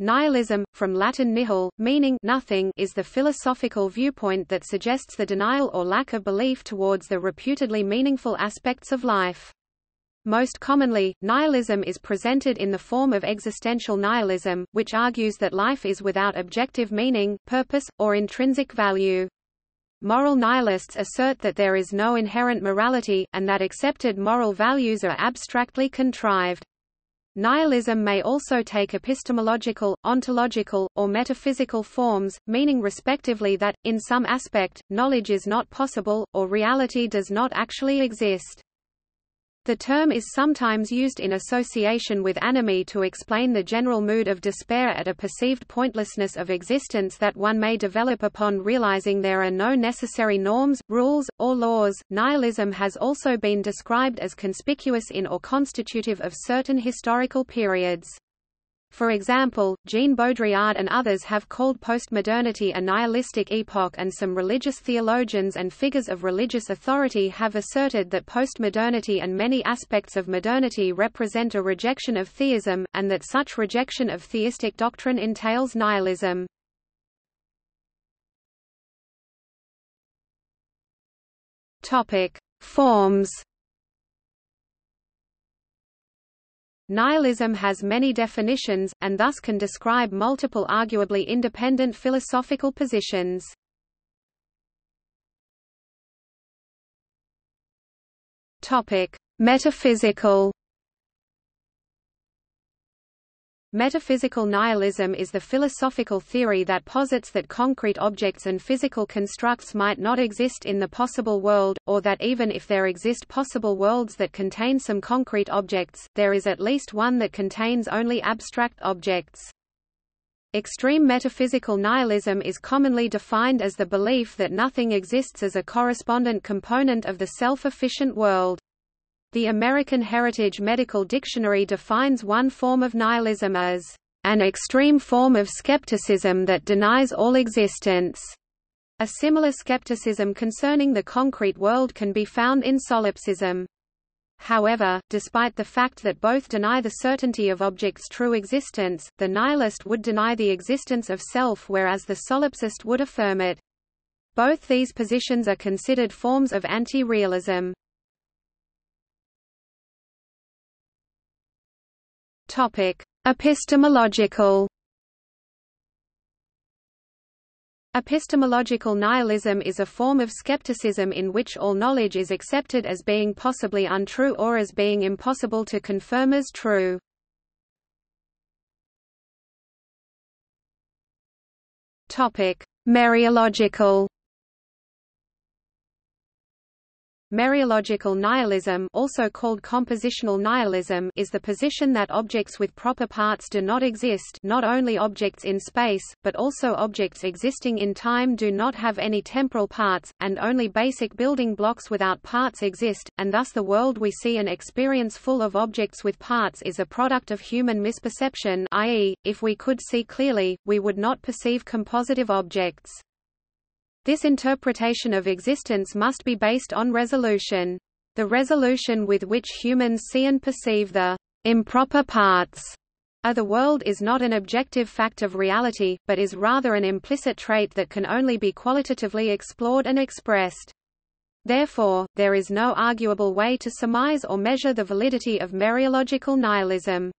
Nihilism, from Latin nihil, meaning nothing, is the philosophical viewpoint that suggests the denial or lack of belief towards the reputedly meaningful aspects of life. Most commonly, nihilism is presented in the form of existential nihilism, which argues that life is without objective meaning, purpose, or intrinsic value. Moral nihilists assert that there is no inherent morality, and that accepted moral values are abstractly contrived. Nihilism may also take epistemological, ontological, or metaphysical forms, meaning respectively that, in some aspect, knowledge is not possible, or reality does not actually exist. The term is sometimes used in association with anomie to explain the general mood of despair at a perceived pointlessness of existence that one may develop upon realizing there are no necessary norms, rules, or laws. Nihilism has also been described as conspicuous in or constitutive of certain historical periods. For example, Jean Baudrillard and others have called postmodernity a nihilistic epoch, and some religious theologians and figures of religious authority have asserted that postmodernity and many aspects of modernity represent a rejection of theism, and that such rejection of theistic doctrine entails nihilism. Forms. Nihilism has many definitions, and thus can describe multiple arguably independent philosophical positions. Metaphysical. Metaphysical nihilism is the philosophical theory that posits that concrete objects and physical constructs might not exist in the possible world, or that even if there exist possible worlds that contain some concrete objects, there is at least one that contains only abstract objects. Extreme metaphysical nihilism is commonly defined as the belief that nothing exists as a correspondent component of the self-efficient world. The American Heritage Medical Dictionary defines one form of nihilism as an extreme form of skepticism that denies all existence. A similar skepticism concerning the concrete world can be found in solipsism. However, despite the fact that both deny the certainty of objects' true existence, the nihilist would deny the existence of self, whereas the solipsist would affirm it. Both these positions are considered forms of anti-realism. Epistemological. Epistemological nihilism is a form of skepticism in which all knowledge is accepted as being possibly untrue or as being impossible to confirm as true. Mariological. Mariological nihilism, also called compositional nihilism, is the position that objects with proper parts do not exist. Not only objects in space, but also objects existing in time do not have any temporal parts, and only basic building blocks without parts exist, and thus the world we see and experience full of objects with parts is a product of human misperception, i.e., if we could see clearly, we would not perceive compositive objects. This interpretation of existence must be based on resolution. The resolution with which humans see and perceive the improper parts of the world is not an objective fact of reality, but is rather an implicit trait that can only be qualitatively explored and expressed. Therefore, there is no arguable way to surmise or measure the validity of Mariological nihilism.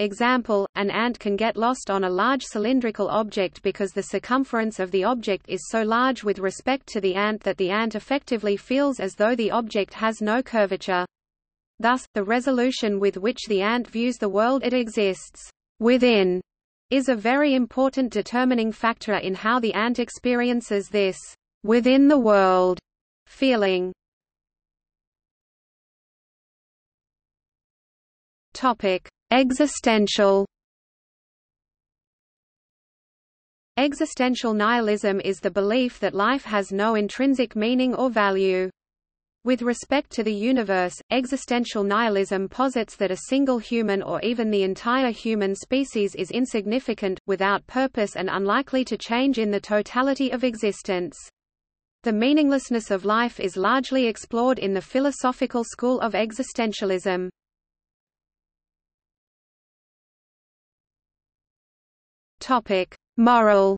Example, an ant can get lost on a large cylindrical object because the circumference of the object is so large with respect to the ant that the ant effectively feels as though the object has no curvature. Thus, the resolution with which the ant views the world it exists within is a very important determining factor in how the ant experiences this within the world feeling. Existential. Existential nihilism is the belief that life has no intrinsic meaning or value. With respect to the universe, existential nihilism posits that a single human or even the entire human species is insignificant, without purpose and unlikely to change in the totality of existence. The meaninglessness of life is largely explored in the philosophical school of existentialism. Moral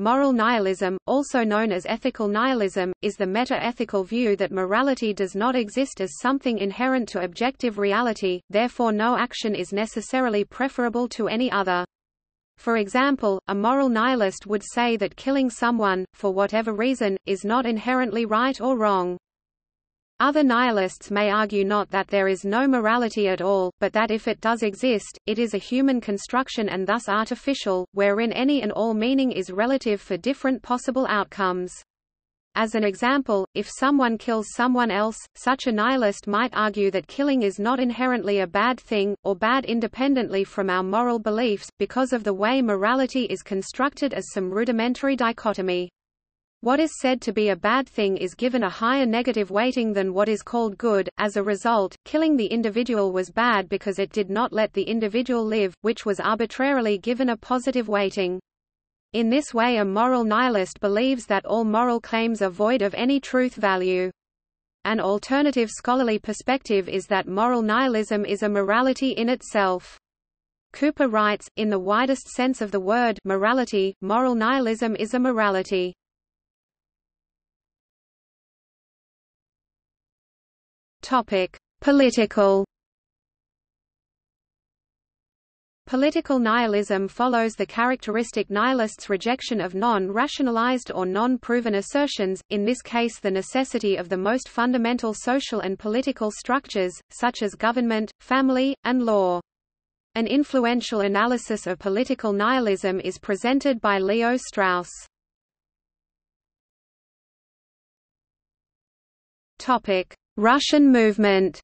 nihilism, also known as ethical nihilism, is the meta-ethical view that morality does not exist as something inherent to objective reality, therefore no action is necessarily preferable to any other. For example, a moral nihilist would say that killing someone, for whatever reason, is not inherently right or wrong. Other nihilists may argue not that there is no morality at all, but that if it does exist, it is a human construction and thus artificial, wherein any and all meaning is relative for different possible outcomes. As an example, if someone kills someone else, such a nihilist might argue that killing is not inherently a bad thing, or bad independently from our moral beliefs, because of the way morality is constructed as some rudimentary dichotomy. What is said to be a bad thing is given a higher negative weighting than what is called good. As a result, killing the individual was bad because it did not let the individual live, which was arbitrarily given a positive weighting. In this way, a moral nihilist believes that all moral claims are void of any truth value. An alternative scholarly perspective is that moral nihilism is a morality in itself. Cooper writes, in the widest sense of the word morality, moral nihilism is a morality. Political nihilism follows the characteristic nihilist's rejection of non-rationalized or non-proven assertions, in this case the necessity of the most fundamental social and political structures, such as government, family, and law. An influential analysis of political nihilism is presented by Leo Strauss. Russian movement.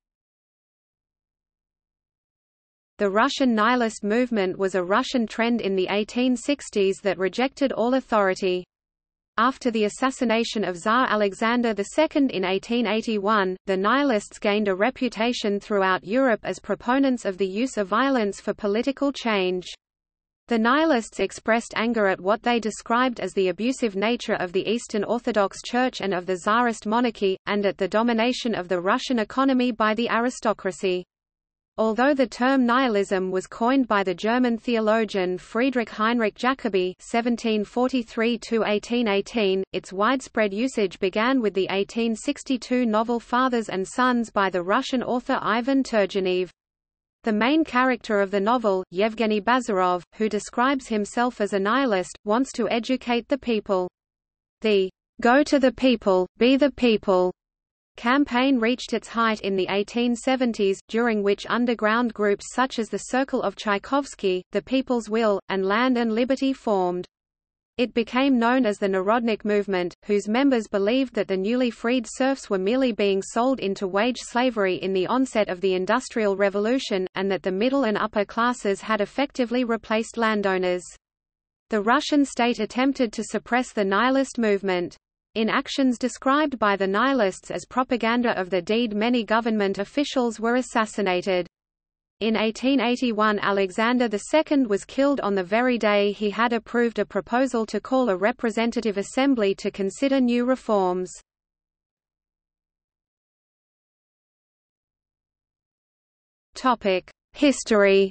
The Russian nihilist movement was a Russian trend in the 1860s that rejected all authority. After the assassination of Tsar Alexander II in 1881, the nihilists gained a reputation throughout Europe as proponents of the use of violence for political change. The nihilists expressed anger at what they described as the abusive nature of the Eastern Orthodox Church and of the Tsarist monarchy, and at the domination of the Russian economy by the aristocracy. Although the term nihilism was coined by the German theologian Friedrich Heinrich Jacobi (1743–1818), its widespread usage began with the 1862 novel Fathers and Sons by the Russian author Ivan Turgenev. The main character of the novel, Yevgeny Bazarov, who describes himself as a nihilist, wants to educate the people. The "Go to the people, be the people" campaign reached its height in the 1870s, during which underground groups such as the Circle of Tchaikovsky, the People's Will, and Land and Liberty formed. It became known as the Narodnik movement, whose members believed that the newly freed serfs were merely being sold into wage slavery in the onset of the Industrial Revolution, and that the middle and upper classes had effectively replaced landowners. The Russian state attempted to suppress the nihilist movement. In actions described by the nihilists as propaganda of the deed, many government officials were assassinated. In 1881 Alexander II was killed on the very day he had approved a proposal to call a representative assembly to consider new reforms. History.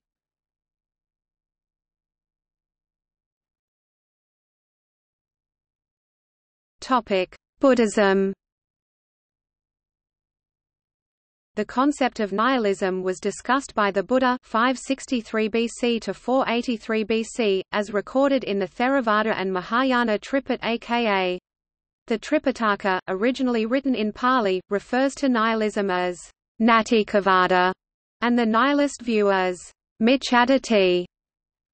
Buddhism. The concept of nihilism was discussed by the Buddha 563 BC to 483 BC, as recorded in the Theravada and Mahayana Tripitaka. The Tripitaka, originally written in Pali, refers to nihilism as Natthikavada, and the nihilist view as Micchaditthi.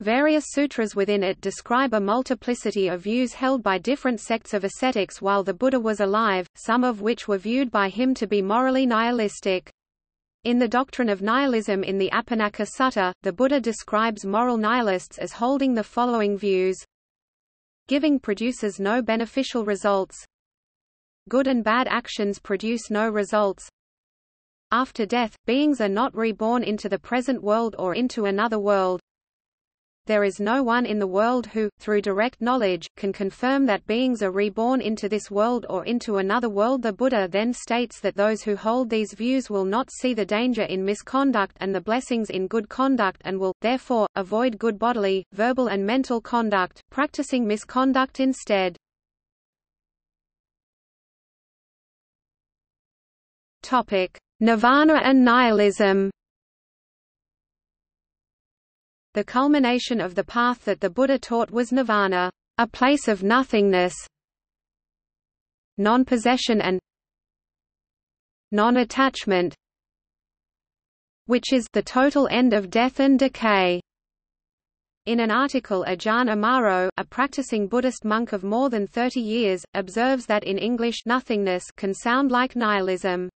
Various sutras within it describe a multiplicity of views held by different sects of ascetics while the Buddha was alive, some of which were viewed by him to be morally nihilistic. In the doctrine of nihilism in the Apanaka Sutta, the Buddha describes moral nihilists as holding the following views: giving produces no beneficial results, good and bad actions produce no results, after death, beings are not reborn into the present world or into another world, there is no one in the world who, through direct knowledge, can confirm that beings are reborn into this world or into another world. The Buddha then states that those who hold these views will not see the danger in misconduct and the blessings in good conduct and will, therefore, avoid good bodily, verbal and mental conduct, practicing misconduct instead. Nirvana and nihilism. The culmination of the path that the Buddha taught was nirvana, a place of nothingness, non-possession and non-attachment, which is the total end of death and decay. In an article, Ajahn Amaro, a practicing Buddhist monk of more than 30 years, observes that in English nothingness can sound like nihilism.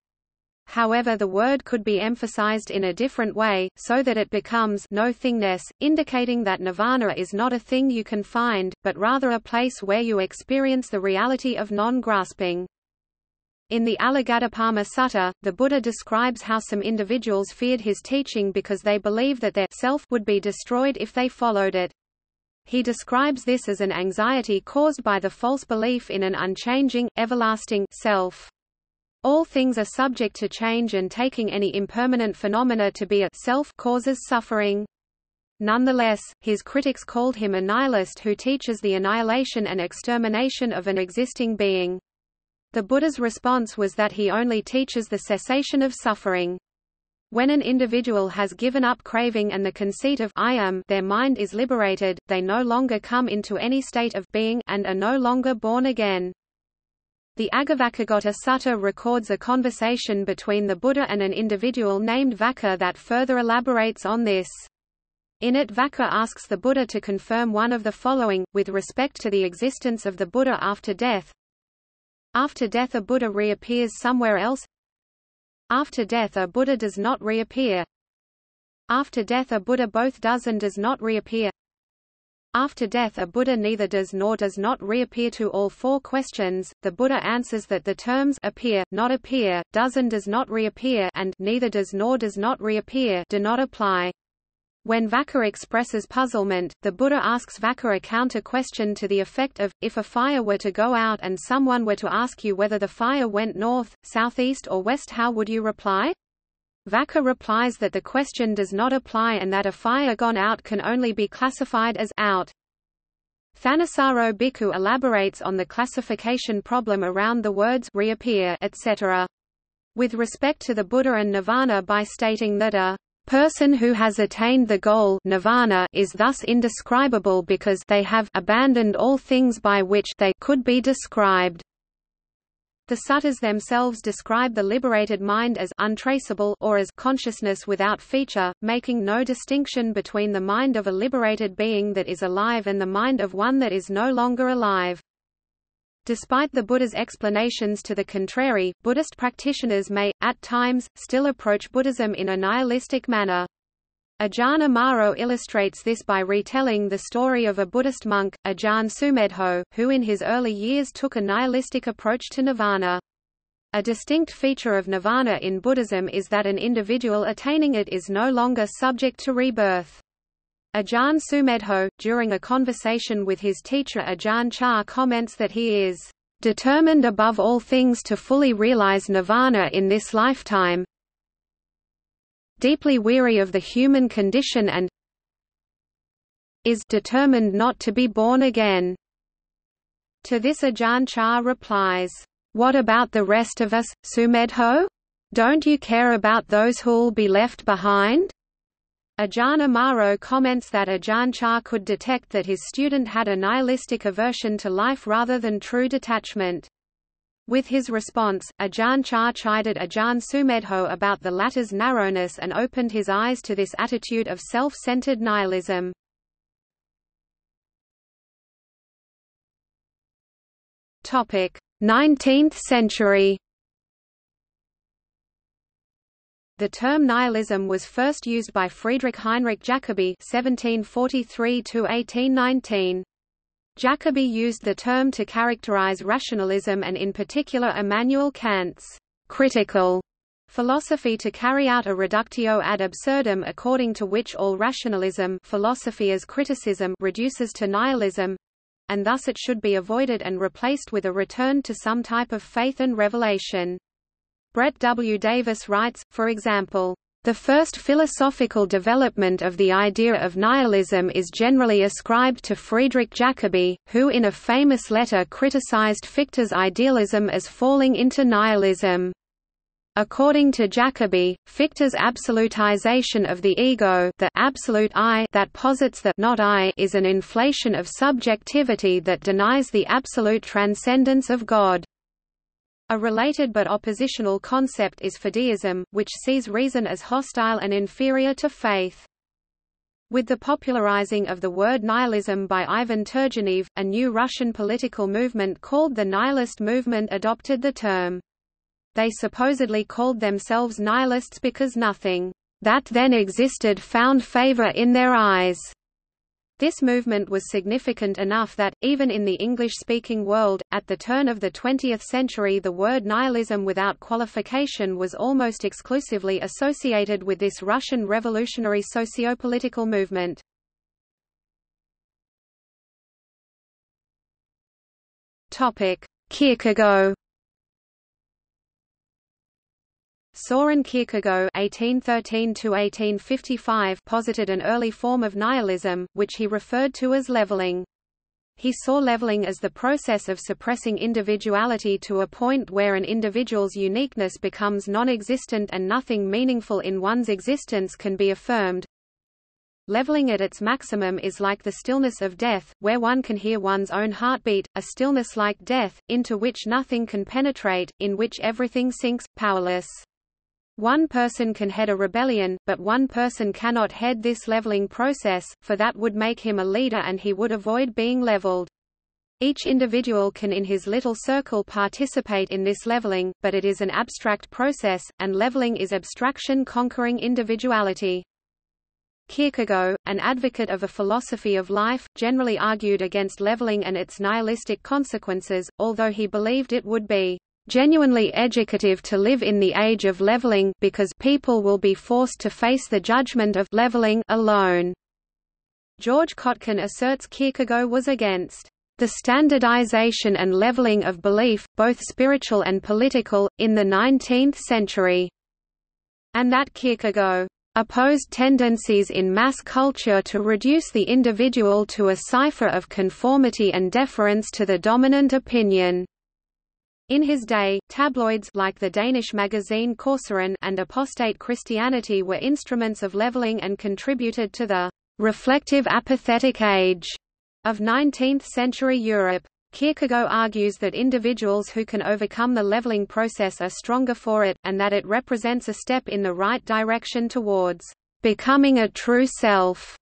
However, the word could be emphasized in a different way, so that it becomes no-thingness, indicating that nirvana is not a thing you can find, but rather a place where you experience the reality of non-grasping. In the Alagaddupama Sutta, the Buddha describes how some individuals feared his teaching because they believed that their self would be destroyed if they followed it. He describes this as an anxiety caused by the false belief in an unchanging, everlasting self. All things are subject to change, and taking any impermanent phenomena to be a self causes suffering. Nonetheless, his critics called him a nihilist who teaches the annihilation and extermination of an existing being. The Buddha's response was that he only teaches the cessation of suffering. When an individual has given up craving and the conceit of I am, their mind is liberated, they no longer come into any state of being and are no longer born again. The Aggi-Vacchagotta Sutta records a conversation between the Buddha and an individual named Vaccha that further elaborates on this. In it, Vaccha asks the Buddha to confirm one of the following, with respect to the existence of the Buddha after death. After death a Buddha reappears somewhere else. After death a Buddha does not reappear. After death a Buddha both does and does not reappear. After death a Buddha neither does nor does not reappear. To all four questions, the Buddha answers that the terms appear, not appear, does and does not reappear, and neither does nor does not reappear do not apply. When Vaccha expresses puzzlement, the Buddha asks Vaccha a counter-question to the effect of, if a fire were to go out and someone were to ask you whether the fire went north, southeast or west, how would you reply? Vaccha replies that the question does not apply and that a fire gone out can only be classified as out. Thanissaro Bhikkhu elaborates on the classification problem around the words reappear, etc. with respect to the Buddha and nirvana by stating that a person who has attained the goal nirvana is thus indescribable because they have abandoned all things by which they could be described. The suttas themselves describe the liberated mind as untraceable or as consciousness without feature, making no distinction between the mind of a liberated being that is alive and the mind of one that is no longer alive. Despite the Buddha's explanations to the contrary, Buddhist practitioners may, at times, still approach Buddhism in a nihilistic manner. Ajahn Amaro illustrates this by retelling the story of a Buddhist monk, Ajahn Sumedho, who in his early years took a nihilistic approach to nirvana. A distinct feature of nirvana in Buddhism is that an individual attaining it is no longer subject to rebirth. Ajahn Sumedho, during a conversation with his teacher Ajahn Chah, comments that he is "determined above all things to fully realize nirvana in this lifetime, deeply weary of the human condition and is determined not to be born again." To this Ajahn Chah replies, "What about the rest of us, Sumedho? Don't you care about those who'll be left behind?" Ajahn Amaro comments that Ajahn Chah could detect that his student had a nihilistic aversion to life rather than true detachment. With his response, Ajahn Chah chided Ajahn Sumedho about the latter's narrowness and opened his eyes to this attitude of self-centered nihilism. Topic: 19th century. The term nihilism was first used by Friedrich Heinrich Jacobi (1743–1819). Jacobi used the term to characterize rationalism and in particular Immanuel Kant's critical philosophy to carry out a reductio ad absurdum according to which all rationalism, philosophy as criticism, reduces to nihilism, and thus it should be avoided and replaced with a return to some type of faith and revelation. Brett W. Davis writes, for example, "The first philosophical development of the idea of nihilism is generally ascribed to Friedrich Jacobi, who in a famous letter criticized Fichte's idealism as falling into nihilism. According to Jacobi, Fichte's absolutization of the ego, the absolute I that posits the not I, is an inflation of subjectivity that denies the absolute transcendence of God." A related but oppositional concept is fideism, which sees reason as hostile and inferior to faith. With the popularizing of the word nihilism by Ivan Turgenev, a new Russian political movement called the nihilist movement adopted the term. They supposedly called themselves nihilists because nothing that then existed found favor in their eyes. This movement was significant enough that, even in the English-speaking world, at the turn of the 20th century the word nihilism without qualification was almost exclusively associated with this Russian revolutionary socio-political movement. Kierkegaard. Søren Kierkegaard (1813–1855) posited an early form of nihilism, which he referred to as leveling. He saw leveling as the process of suppressing individuality to a point where an individual's uniqueness becomes non-existent and nothing meaningful in one's existence can be affirmed. Leveling at its maximum is like the stillness of death, where one can hear one's own heartbeat, a stillness like death, into which nothing can penetrate, in which everything sinks, powerless. One person can head a rebellion, but one person cannot head this leveling process, for that would make him a leader and he would avoid being leveled. Each individual can in his little circle participate in this leveling, but it is an abstract process, and leveling is abstraction conquering individuality. Kierkegaard, an advocate of a philosophy of life, generally argued against leveling and its nihilistic consequences, although he believed it would be genuinely educative to live in the age of leveling because people will be forced to face the judgment of leveling alone. George Kotkin asserts Kierkegaard was against the standardization and leveling of belief, both spiritual and political, in the 19th century, and that Kierkegaard opposed tendencies in mass culture to reduce the individual to a cipher of conformity and deference to the dominant opinion. In his day, tabloids like the Danish magazine Corsaren and apostate Christianity were instruments of leveling and contributed to the reflective apathetic age of 19th-century Europe. Kierkegaard argues that individuals who can overcome the leveling process are stronger for it, and that it represents a step in the right direction towards becoming a true self.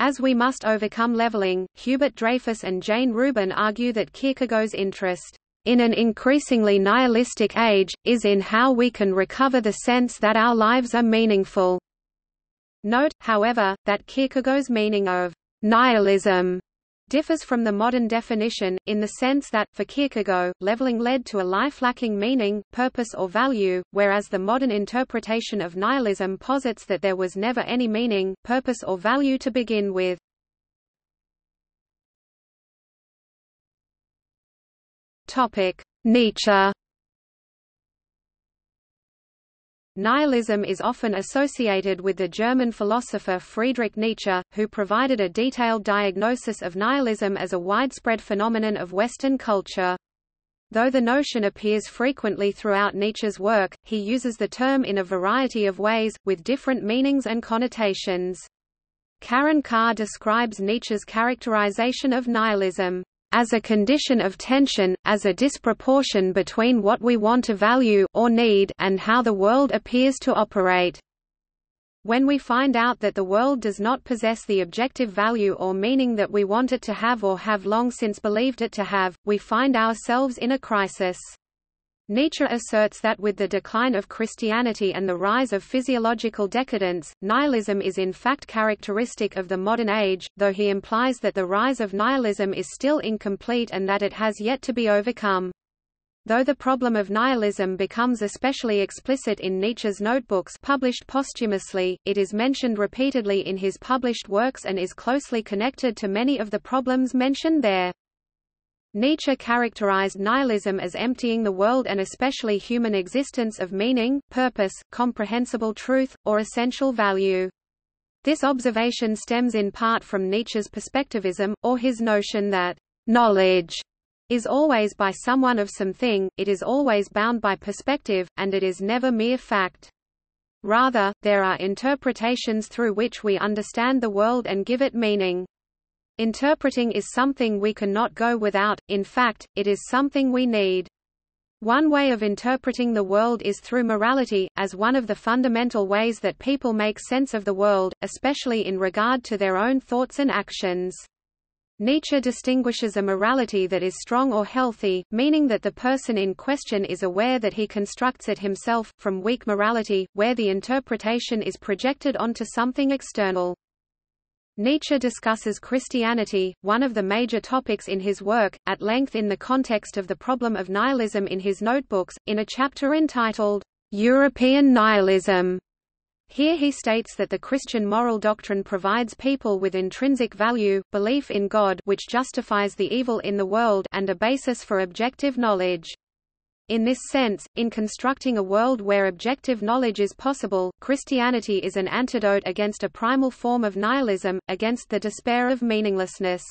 As we must overcome leveling, Hubert Dreyfus and Jane Rubin argue that Kierkegaard's interest in an increasingly nihilistic age is in how we can recover the sense that our lives are meaningful. Note, however, that Kierkegaard's meaning of nihilism differs from the modern definition, in the sense that, for Kierkegaard, leveling led to a life lacking meaning, purpose or value, whereas the modern interpretation of nihilism posits that there was never any meaning, purpose or value to begin with. Nietzsche. Nihilism is often associated with the German philosopher Friedrich Nietzsche, who provided a detailed diagnosis of nihilism as a widespread phenomenon of Western culture. Though the notion appears frequently throughout Nietzsche's work, he uses the term in a variety of ways, with different meanings and connotations. Karen Carr describes Nietzsche's characterization of nihilism as a condition of tension, as a disproportion between what we want to value or need and how the world appears to operate. When we find out that the world does not possess the objective value or meaning that we want it to have or have long since believed it to have, we find ourselves in a crisis. Nietzsche asserts that with the decline of Christianity and the rise of physiological decadence, nihilism is in fact characteristic of the modern age, though he implies that the rise of nihilism is still incomplete and that it has yet to be overcome. Though the problem of nihilism becomes especially explicit in Nietzsche's notebooks published posthumously, it is mentioned repeatedly in his published works and is closely connected to many of the problems mentioned there. Nietzsche characterized nihilism as emptying the world and especially human existence of meaning, purpose, comprehensible truth, or essential value. This observation stems in part from Nietzsche's perspectivism, or his notion that knowledge is always by someone of something, it is always bound by perspective, and it is never mere fact. Rather, there are interpretations through which we understand the world and give it meaning. Interpreting is something we cannot go without, in fact, it is something we need. One way of interpreting the world is through morality, as one of the fundamental ways that people make sense of the world, especially in regard to their own thoughts and actions. Nietzsche distinguishes a morality that is strong or healthy, meaning that the person in question is aware that he constructs it himself, from weak morality, where the interpretation is projected onto something external. Nietzsche discusses Christianity, one of the major topics in his work, at length in the context of the problem of nihilism in his notebooks, in a chapter entitled, "European Nihilism." Here he states that the Christian moral doctrine provides people with intrinsic value, belief in God, which justifies the evil in the world, and a basis for objective knowledge. In this sense, in constructing a world where objective knowledge is possible, Christianity is an antidote against a primal form of nihilism, against the despair of meaninglessness.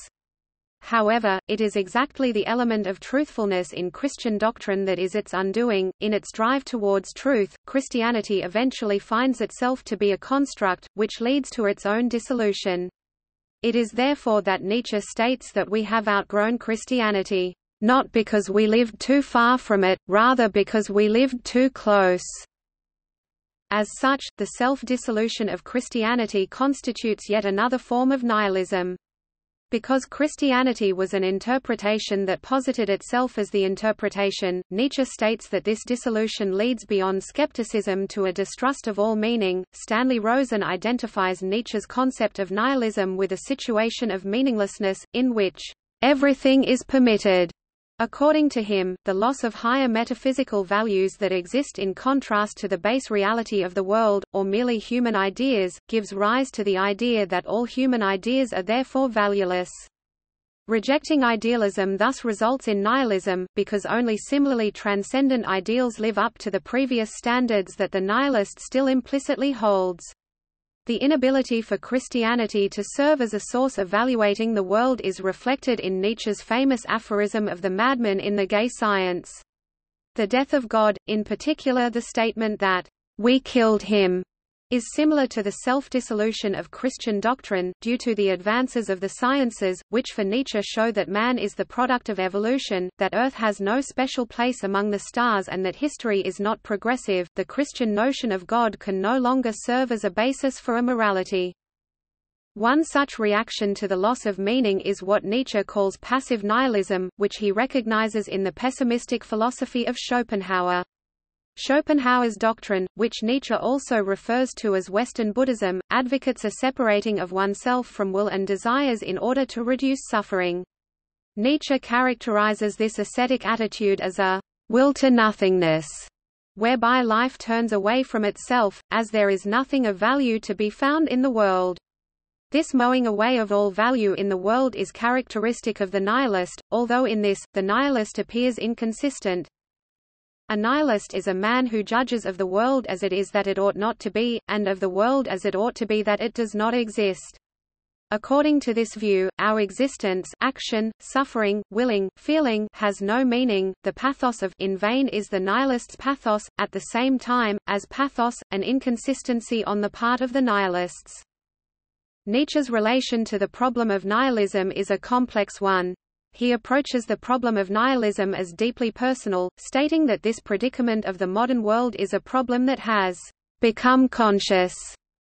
However, it is exactly the element of truthfulness in Christian doctrine that is its undoing. In its drive towards truth, Christianity eventually finds itself to be a construct, which leads to its own dissolution. It is therefore that Nietzsche states that we have outgrown Christianity. Not because we lived too far from it, rather because we lived too close. As such, the self-dissolution of Christianity constitutes yet another form of nihilism. Because Christianity was an interpretation that posited itself as the interpretation, Nietzsche states that this dissolution leads beyond skepticism to a distrust of all meaning. Stanley Rosen identifies Nietzsche's concept of nihilism with a situation of meaninglessness, in which everything is permitted. According to him, the loss of higher metaphysical values that exist in contrast to the base reality of the world, or merely human ideas, gives rise to the idea that all human ideas are therefore valueless. Rejecting idealism thus results in nihilism, because only similarly transcendent ideals live up to the previous standards that the nihilist still implicitly holds. The inability for Christianity to serve as a source evaluating the world is reflected in Nietzsche's famous aphorism of the madman in the gay science. The death of God, in particular the statement that, "We killed him," is similar to the self-dissolution of Christian doctrine, due to the advances of the sciences, which for Nietzsche show that man is the product of evolution, that Earth has no special place among the stars and that history is not progressive. The Christian notion of God can no longer serve as a basis for a morality. One such reaction to the loss of meaning is what Nietzsche calls passive nihilism, which he recognizes in the pessimistic philosophy of Schopenhauer. Schopenhauer's doctrine, which Nietzsche also refers to as Western Buddhism, advocates a separating of oneself from will and desires in order to reduce suffering. Nietzsche characterizes this ascetic attitude as a will to nothingness, whereby life turns away from itself, as there is nothing of value to be found in the world. This mowing away of all value in the world is characteristic of the nihilist, although in this, the nihilist appears inconsistent. A nihilist is a man who judges of the world as it is that it ought not to be, and of the world as it ought to be that it does not exist. According to this view, our existence, action, suffering, willing, feeling, has no meaning. The pathos of in vain is the nihilist's pathos, at the same time, as pathos, an inconsistency on the part of the nihilists. Nietzsche's relation to the problem of nihilism is a complex one. He approaches the problem of nihilism as deeply personal, stating that this predicament of the modern world is a problem that has become conscious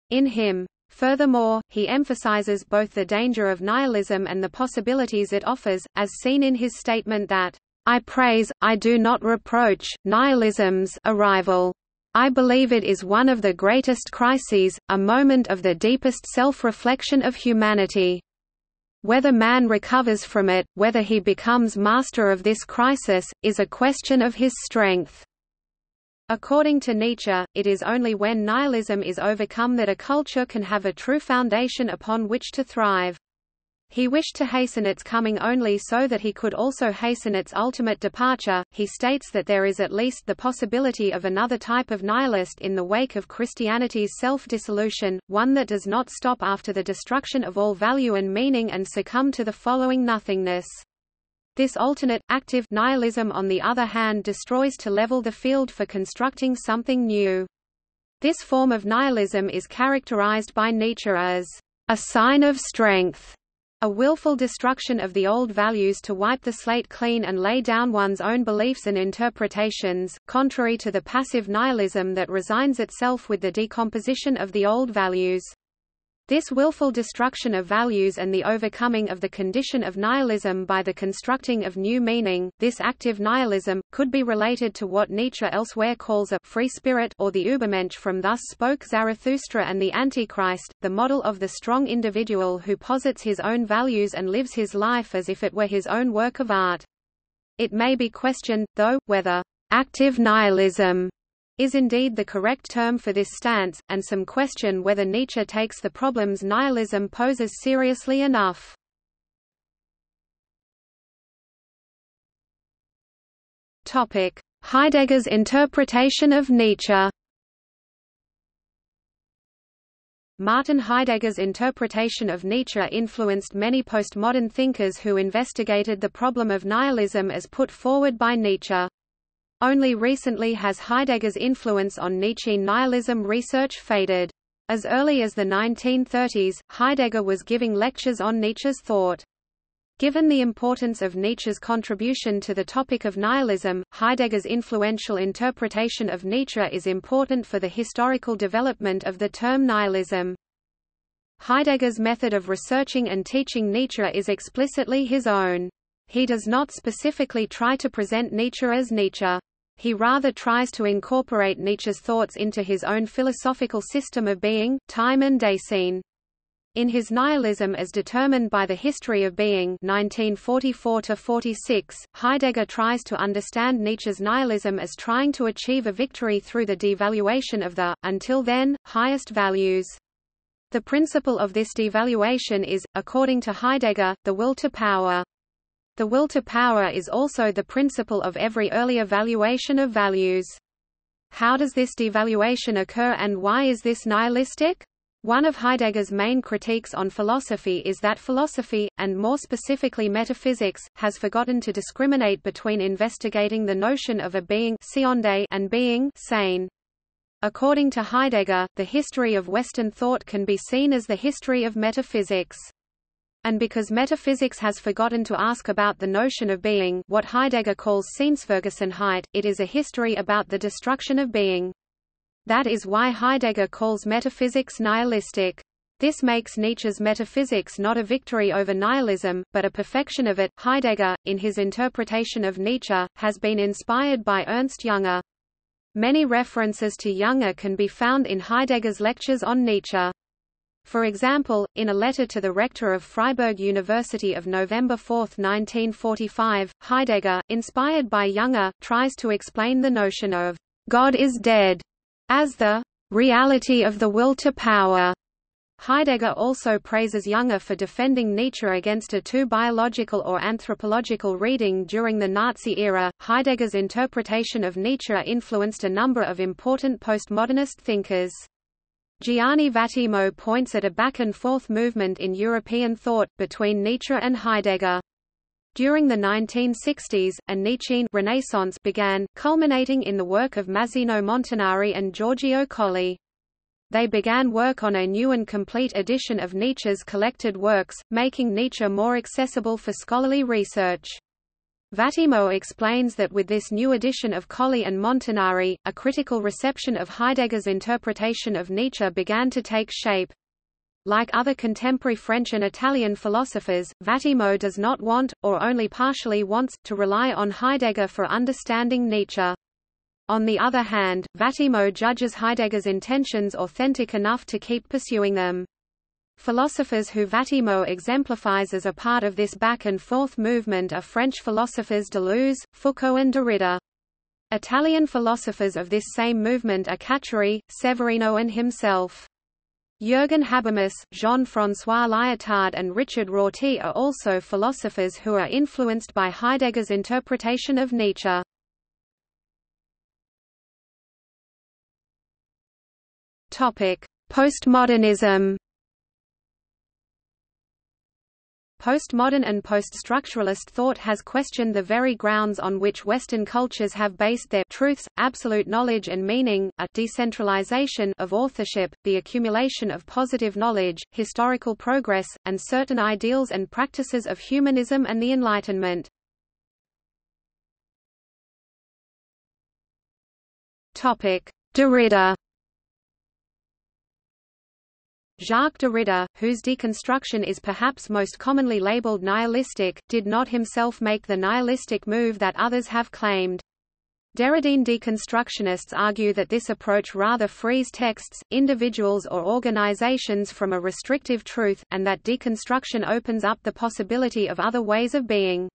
in him. Furthermore, he emphasizes both the danger of nihilism and the possibilities it offers, as seen in his statement that, "I praise, I do not reproach, nihilism's arrival. I believe it is one of the greatest crises, a moment of the deepest self-reflection of humanity." Whether man recovers from it, whether he becomes master of this crisis, is a question of his strength. According to Nietzsche, it is only when nihilism is overcome that a culture can have a true foundation upon which to thrive. He wished to hasten its coming only so that he could also hasten its ultimate departure. He states that there is at least the possibility of another type of nihilist in the wake of Christianity's self-dissolution, one that does not stop after the destruction of all value and meaning and succumb to the following nothingness. This alternate, active nihilism on the other hand destroys to level the field for constructing something new. This form of nihilism is characterized by Nietzsche as a sign of strength, a willful destruction of the old values to wipe the slate clean and lay down one's own beliefs and interpretations, contrary to the passive nihilism that resigns itself with the decomposition of the old values. This willful destruction of values and the overcoming of the condition of nihilism by the constructing of new meaning, this active nihilism, could be related to what Nietzsche elsewhere calls a free spirit or the Übermensch from Thus Spoke Zarathustra and the Antichrist, the model of the strong individual who posits his own values and lives his life as if it were his own work of art. It may be questioned, though, whether active nihilism is indeed the correct term for this stance, and some question whether Nietzsche takes the problems nihilism poses seriously enough. Topic: Heidegger's interpretation of Nietzsche. Martin Heidegger's interpretation of Nietzsche influenced many postmodern thinkers who investigated the problem of nihilism as put forward by Nietzsche. Only recently has Heidegger's influence on Nietzschean nihilism research faded. As early as the 1930s, Heidegger was giving lectures on Nietzsche's thought. Given the importance of Nietzsche's contribution to the topic of nihilism, Heidegger's influential interpretation of Nietzsche is important for the historical development of the term nihilism. Heidegger's method of researching and teaching Nietzsche is explicitly his own. He does not specifically try to present Nietzsche as Nietzsche. He rather tries to incorporate Nietzsche's thoughts into his own philosophical system of being, time and Dasein. In his Nihilism as Determined by the History of Being 1944–46, Heidegger tries to understand Nietzsche's nihilism as trying to achieve a victory through the devaluation of the, until then, highest values. The principle of this devaluation is, according to Heidegger, the will to power. The will to power is also the principle of every earlier valuation of values. How does this devaluation occur and why is this nihilistic? One of Heidegger's main critiques on philosophy is that philosophy, and more specifically metaphysics, has forgotten to discriminate between investigating the notion of a being and being sane. According to Heidegger, the history of Western thought can be seen as the history of metaphysics. And because metaphysics has forgotten to ask about the notion of being, what Heidegger calls Seinsvergessenheit, it is a history about the destruction of being. That is why Heidegger calls metaphysics nihilistic. This makes Nietzsche's metaphysics not a victory over nihilism, but a perfection of it. Heidegger, in his interpretation of Nietzsche, has been inspired by Ernst Jünger. Many references to Jünger can be found in Heidegger's lectures on Nietzsche. For example, in a letter to the rector of Freiburg University of November 4, 1945, Heidegger, inspired by Jünger, tries to explain the notion of God is dead as the reality of the will to power. Heidegger also praises Jünger for defending Nietzsche against a too biological or anthropological reading during the Nazi era. Heidegger's interpretation of Nietzsche influenced a number of important postmodernist thinkers. Gianni Vattimo points at a back-and-forth movement in European thought, between Nietzsche and Heidegger. During the 1960s, a Nietzschean Renaissance began, culminating in the work of Mazzino Montanari and Giorgio Colli. They began work on a new and complete edition of Nietzsche's collected works, making Nietzsche more accessible for scholarly research. Vattimo explains that with this new edition of Colli and Montanari, a critical reception of Heidegger's interpretation of Nietzsche began to take shape. Like other contemporary French and Italian philosophers, Vattimo does not want, or only partially wants, to rely on Heidegger for understanding Nietzsche. On the other hand, Vattimo judges Heidegger's intentions authentic enough to keep pursuing them. Philosophers who Vattimo exemplifies as a part of this back-and-forth movement are French philosophers Deleuze, Foucault and Derrida. Italian philosophers of this same movement are Cacciari, Severino and himself. Jürgen Habermas, Jean-François Lyotard and Richard Rorty are also philosophers who are influenced by Heidegger's interpretation of Nietzsche. Postmodernism. Postmodern and poststructuralist thought has questioned the very grounds on which Western cultures have based their truths, absolute knowledge and meaning, a decentralization of authorship, the accumulation of positive knowledge, historical progress, and certain ideals and practices of humanism and the Enlightenment. Derrida. Jacques Derrida, whose deconstruction is perhaps most commonly labeled nihilistic, did not himself make the nihilistic move that others have claimed. Derridean deconstructionists argue that this approach rather frees texts, individuals or organizations from a restrictive truth, and that deconstruction opens up the possibility of other ways of being.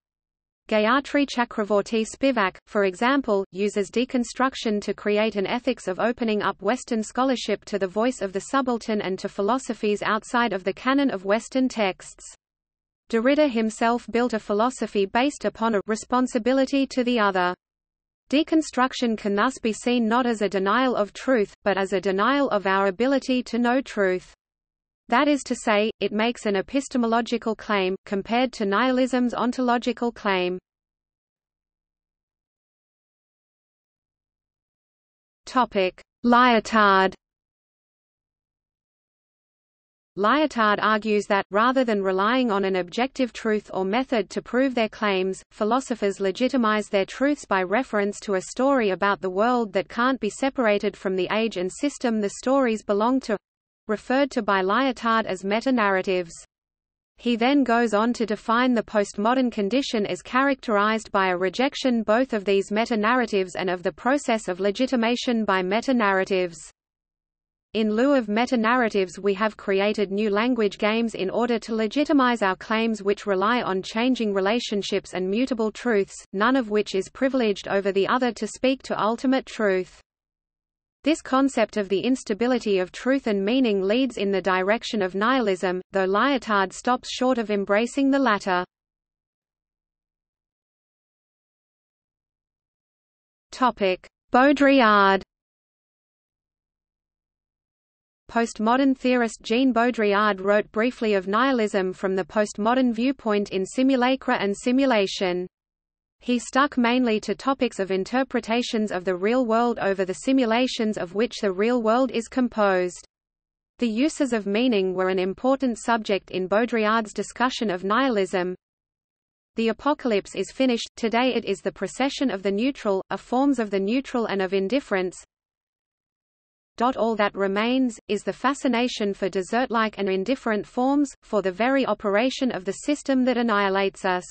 Gayatri Chakravorty Spivak, for example, uses deconstruction to create an ethics of opening up Western scholarship to the voice of the subaltern and to philosophies outside of the canon of Western texts. Derrida himself built a philosophy based upon a responsibility to the other. Deconstruction can thus be seen not as a denial of truth, but as a denial of our ability to know truth. That is to say, it makes an epistemological claim, compared to nihilism's ontological claim. Lyotard. Lyotard argues that, rather than relying on an objective truth or method to prove their claims, philosophers legitimize their truths by reference to a story about the world that can't be separated from the age and system the stories belong to, referred to by Lyotard as meta-narratives. He then goes on to define the postmodern condition as characterized by a rejection both of these meta-narratives and of the process of legitimation by meta-narratives. In lieu of meta-narratives, we have created new language games in order to legitimize our claims, which rely on changing relationships and mutable truths, none of which is privileged over the other to speak to ultimate truth. This concept of the instability of truth and meaning leads in the direction of nihilism, though Lyotard stops short of embracing the latter. Baudrillard. Postmodern theorist Jean Baudrillard wrote briefly of nihilism from the postmodern viewpoint in Simulacra and Simulation. He stuck mainly to topics of interpretations of the real world over the simulations of which the real world is composed. The uses of meaning were an important subject in Baudrillard's discussion of nihilism. The apocalypse is finished, today it is the procession of the neutral, of forms of the neutral and of indifference. All that remains, is the fascination for desert-like and indifferent forms, for the very operation of the system that annihilates us.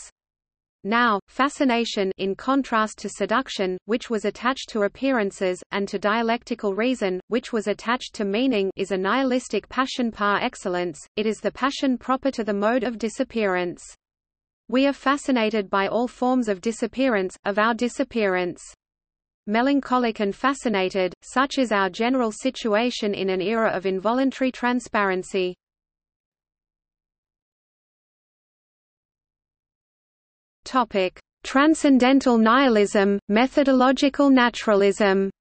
Now, fascination, in contrast to seduction, which was attached to appearances, and to dialectical reason, which was attached to meaning, is a nihilistic passion par excellence. It is the passion proper to the mode of disappearance. We are fascinated by all forms of disappearance, of our disappearance. Melancholic and fascinated, such is our general situation in an era of involuntary transparency. Transcendental nihilism, methodological naturalism.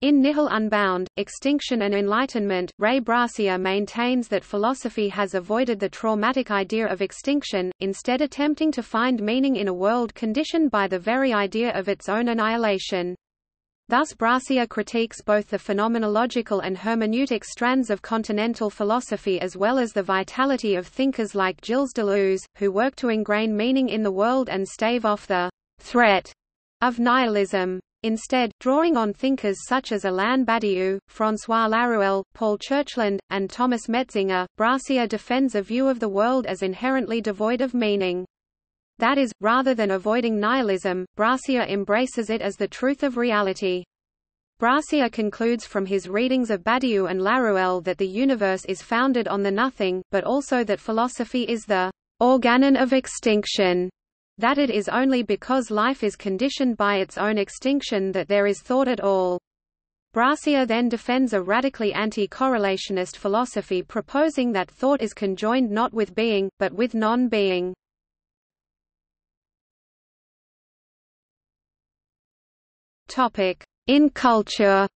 In Nihil Unbound, Extinction and Enlightenment, Ray Brassier maintains that philosophy has avoided the traumatic idea of extinction, instead attempting to find meaning in a world conditioned by the very idea of its own annihilation. Thus Brassier critiques both the phenomenological and hermeneutic strands of continental philosophy as well as the vitality of thinkers like Gilles Deleuze, who work to ingrain meaning in the world and stave off the «threat» of nihilism. Instead, drawing on thinkers such as Alain Badiou, François Laruelle, Paul Churchland, and Thomas Metzinger, Brassier defends a view of the world as inherently devoid of meaning. That is, rather than avoiding nihilism, Brassier embraces it as the truth of reality. Brassier concludes from his readings of Badiou and Laruelle that the universe is founded on the nothing, but also that philosophy is the organon of extinction, that it is only because life is conditioned by its own extinction that there is thought at all. Brassier then defends a radically anti-correlationist philosophy proposing that thought is conjoined not with being, but with non-being. In culture.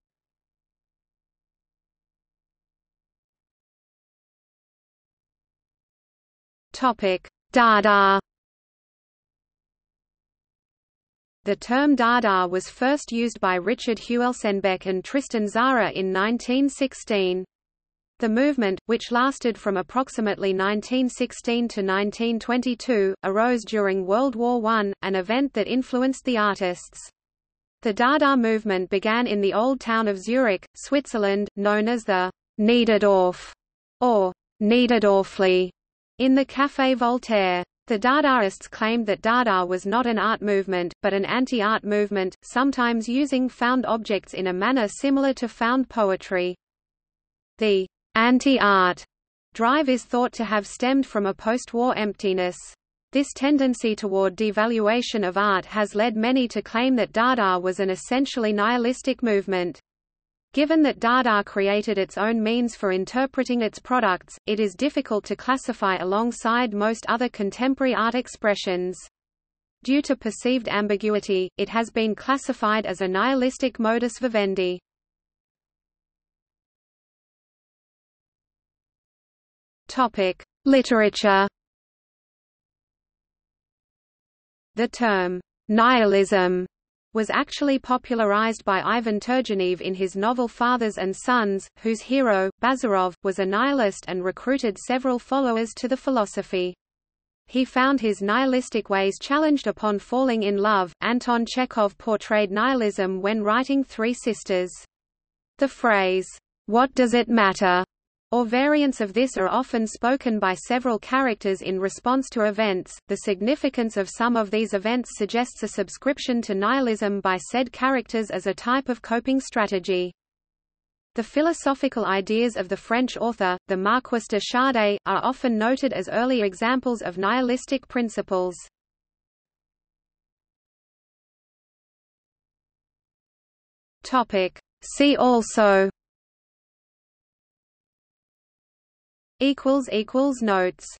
Dada. The term Dada was first used by Richard Huelsenbeck and Tristan Zara in 1916. The movement, which lasted from approximately 1916 to 1922, arose during World War I, an event that influenced the artists. The Dada movement began in the old town of Zurich, Switzerland, known as the Niederdorf, or Niederdorfli, in the Café Voltaire. The Dadaists claimed that Dada was not an art movement, but an anti-art movement, sometimes using found objects in a manner similar to found poetry. The anti-art drive is thought to have stemmed from a post-war emptiness. This tendency toward devaluation of art has led many to claim that Dada was an essentially nihilistic movement. Given that Dada created its own means for interpreting its products, it is difficult to classify alongside most other contemporary art expressions. Due to perceived ambiguity, it has been classified as a nihilistic modus vivendi. Literature. The term, nihilism, was actually popularized by Ivan Turgenev in his novel Fathers and Sons, whose hero, Bazarov, was a nihilist and recruited several followers to the philosophy. He found his nihilistic ways challenged upon falling in love. Anton Chekhov portrayed nihilism when writing Three Sisters. The phrase, "What does it matter?" or variants of this are often spoken by several characters in response to events. The significance of some of these events suggests a subscription to nihilism by said characters as a type of coping strategy. The philosophical ideas of the French author, the Marquis de Sade, are often noted as early examples of nihilistic principles. See also == Notes